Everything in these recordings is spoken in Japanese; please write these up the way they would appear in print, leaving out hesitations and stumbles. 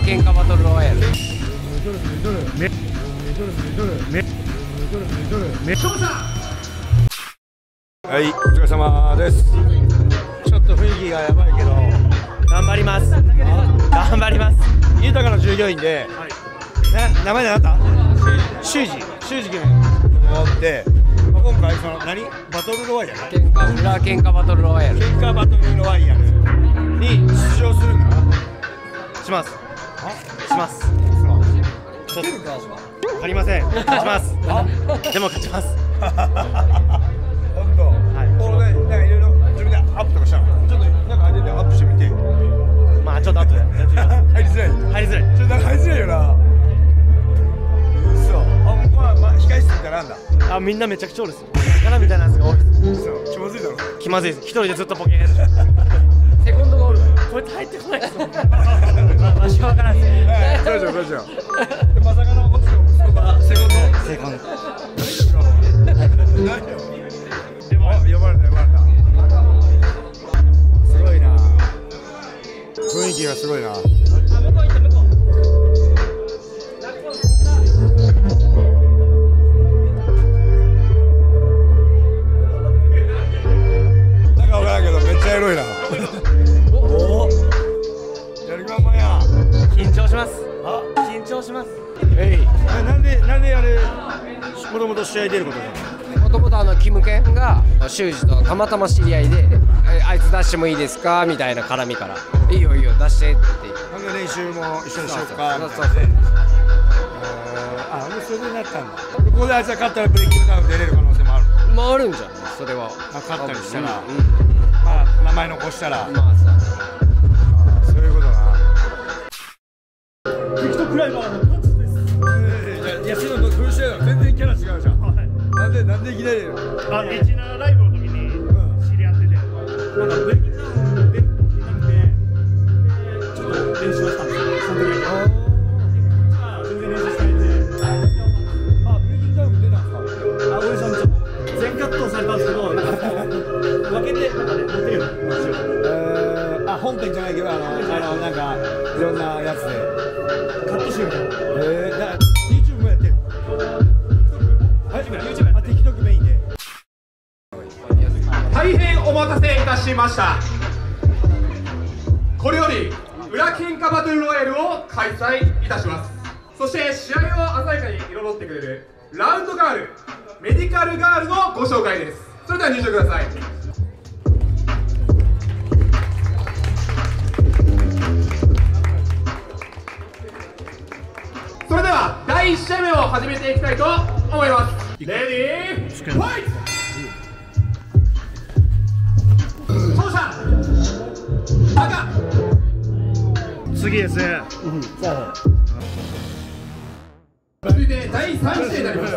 ー喧嘩バトルロワイヤル。はい、お疲れ様です。ちょっと雰囲気がやばいけど頑張ります。頑張ります。豊かな従業員で、名前何だった？修二君がおって、今回その何バトルロワイヤル？喧嘩バトルロワイヤル。喧嘩バトルロワイヤル。に出場するんだな。します。します。ちょっとわかりません。勝ちます。でも勝ちます。本当。はい。これなんかいろいろ自分でアップとかしたの。ちょっとなんかアイデアでアップしてみて。まあちょっと後でやってみます。入りづらい。入りづらい。ちょっと入りづらいよな。嘘。あ、ここはまあ控え室みたいなんだ。あ、みんなめちゃくちゃおるっす。からみたいなやつが多いっす。嘘。気まずいだろ。気まずいです。一人でずっとポケー。セコンドがおる。これ入ってこないですもん。場所わからんね。どうしようどうしよう。まさかの落ちのセコンド。セコンド。何よ。でも呼ばれた呼ばれた。すごいな。雰囲気がすごいな。あ、向こう行って向こう。なんかわからんけどめっちゃエロいな。緊張します。なんであれ子供と試合出ることなの？もともとキムケンが修二とたまたま知り合いであいつ出してもいいですかみたいな絡みからいいよいいよ出してってなんか練習も一緒にしようかみたいな。ああ、それでなったんだ。ここであいつが勝ったらブレイキングダウン出れる可能性もある。まああるんじゃない？それは勝ったりしたら、まあ名前残したら。クライマーのパチです。安野のクルシェーだ。全然キャラ違うじゃん。なんでいきなりだよ。あ、エチナライブの時に知り合ってて、なんかブレイキングダウンで見たくて、ちょっと練習したんですよ。その時は全然練習したいんで。あ、ブレイキングダウン出たんですか？あ、俺さんちょっと全カットされたんですけど、分けてなんかね、持てるんですよ。あ、本編じゃないけどなんかいろんなやつで。カットしよう。YouTube もやってる。はい、TikTok メインで。大変お待たせいたしました。これより裏喧嘩バトルロワイヤルを開催いたします。そして試合を鮮やかに彩ってくれるラウンドガール、メディカルガールのご紹介です。それでは入場ください。それでは第1試合目を始めていきたいと思います。レディーファイト。勝者赤。次ですね。続いて第3試合になります。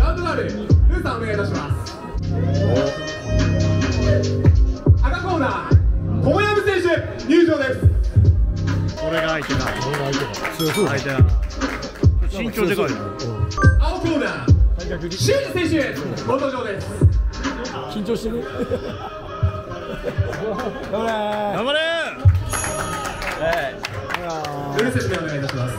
ラウンドガールルーさんお願いいたします。赤コーナー小籔選手入場です。これが相手だ。相手だ。身長でかい。青コーナー、修二選手、ご登場です。緊張してる。頑張れ。ルー選手お願いいたします。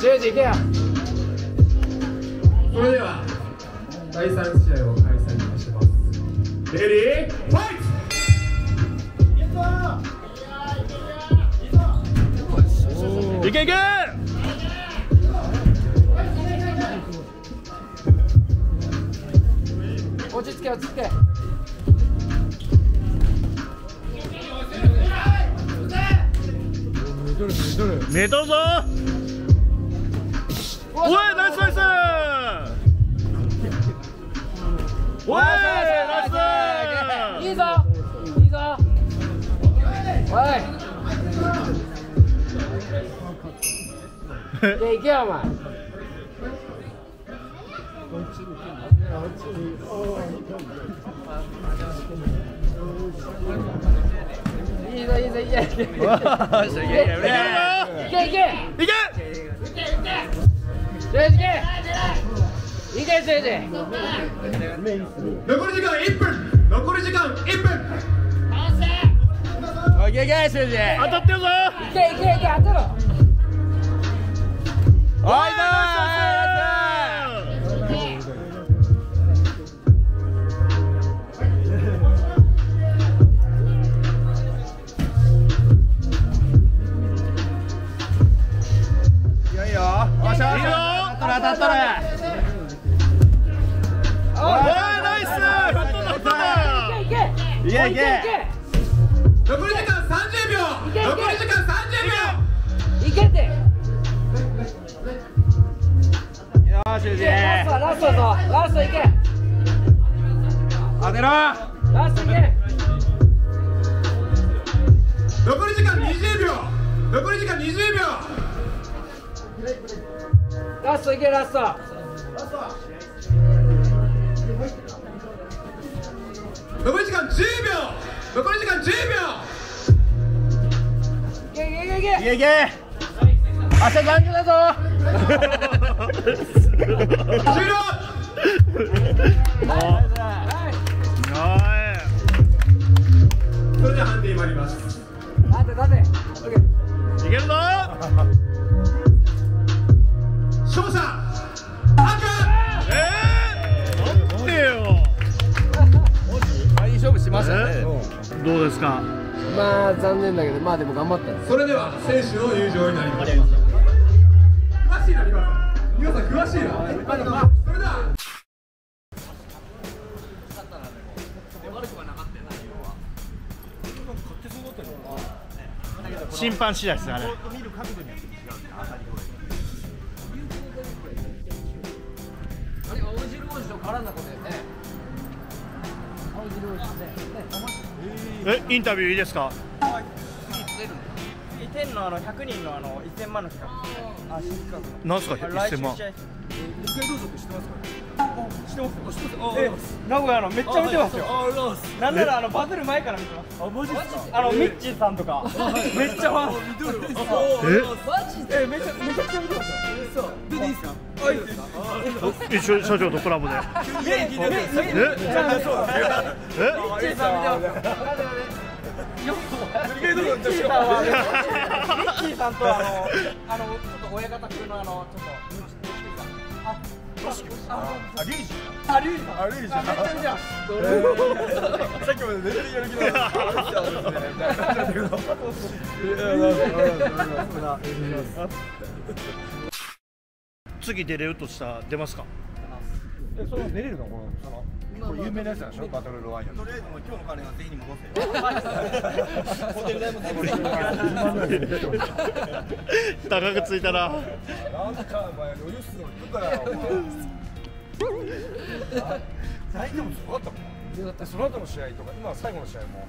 修二行けよ。それでは。第3試合を開催いたします。レディーファイト。いけいけ。落ち着け落ち着け。寝とるぞ。おいナイスナイス。おい、ナイス！いいぞ！いいぞ！おい！で、行けよ、お前！いいぞ、いいぞ、いけ！いけ！いけ！いけ！いけ！審判次第ですあれ。え、インタビューいいですか？天の100人の1000万の企画。あ、企画。なんすか1000万？名古屋のめっちゃ見てますよ。なんならバズる前から見てます。あ、マジですか？ミッチーさんとかめっちゃマジでめちゃくちゃ見てますよ。出ていいですか？一緒社長とコラボで。え？ミッチーさん見てますよ。ミッチーさんとちょっと親方風のちょっとリュウジさん、めっちゃ見ちゃう。さっきまで寝てるよりきだった。次出れるとしたら出ますか？その出れるのこの。これ有名なやつなんでしょ、バトルロワイヤル。とりあえず今日の金は全員に戻せよ。ホテル代も全部戻せ。高くついたな。なんかお前余裕するの行くからよ。大丈夫ですか？よかったもん。だってその後の試合とか今最後の試合も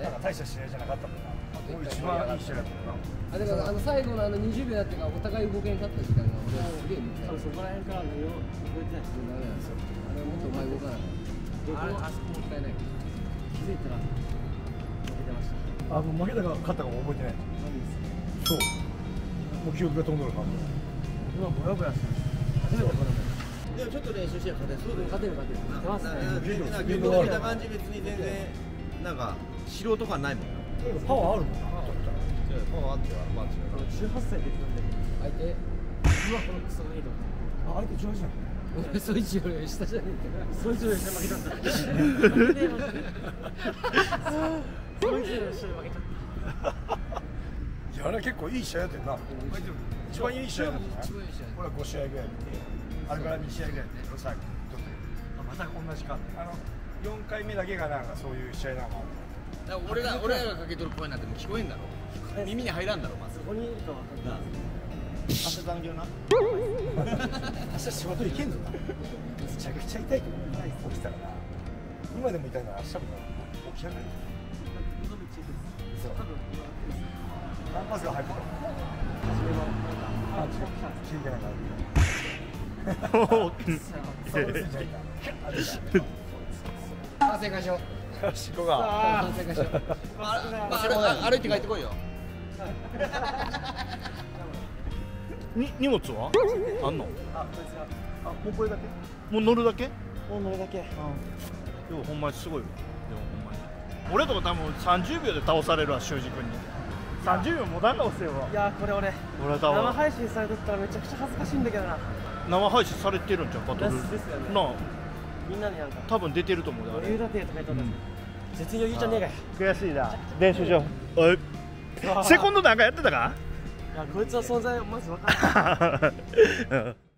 なんか大した試合じゃなかったもんな。もう一番いい試合だったもんな。だから最後の20秒だったからお互い動けに勝った時間が俺はすげえ見てた。そこら辺からのよ動いてない人ダメなんですよ。もっと前動かない。あそこもったいない。気づいたら負けてました。あ、もう負けたか勝ったかも覚えてない。そう。もう記憶が飛んどるから。今ボヤボヤしてる。でもちょっと練習して勝てそうで勝てる勝てる。勝てますね。見た感じ別に全然なんか素人感ないもん。パワーあるもんな。パワーあってはまあ違う。18歳でなんで。相手。うわこのクソのいいの。あ、相手18歳。俺そいつより下じゃねえか。そいつより下負けちゃった。そいつより下負けちゃった。いやあれ結構いい試合だったよな。一番いい試合だったね。これは5試合ぐらい見て、あれから2試合ぐらいで最後取った。また同じか。4回目だけがなんかそういう試合なの。だから俺らがかけとる声なんてもう聞こえんだろ。耳に入らんだろまず。そこにいるかわかんない。明日残業な。明日仕事行けんぞな。めちゃくちゃ痛いと思う。起きたらな。今でも痛いなら明日も起き上がる。そう。何パスが入ってたの？反省会しよう。しこが。反省会しよう。歩いて帰ってこいよ。荷物はあんの？あ、もうこれだけ？もう乗るだけ？もう乗るだけ。でもほんまにすごいわ。でもほんまに。俺とか多分30秒で倒されるわ、修二君に。30秒もだんだ押せよ。いやこれ俺生配信されてたらめちゃくちゃ恥ずかしいんだけどな。生配信されてるんじゃん、バトル。ですよね。なあ。みんなになんか。多分出てると思うで。余裕だてとか言ったんだけど。絶妙言うじゃねえかよ。悔しいな。練習場。おい。セコンドなんかやってたか？いやこいつは存在まず分かんない。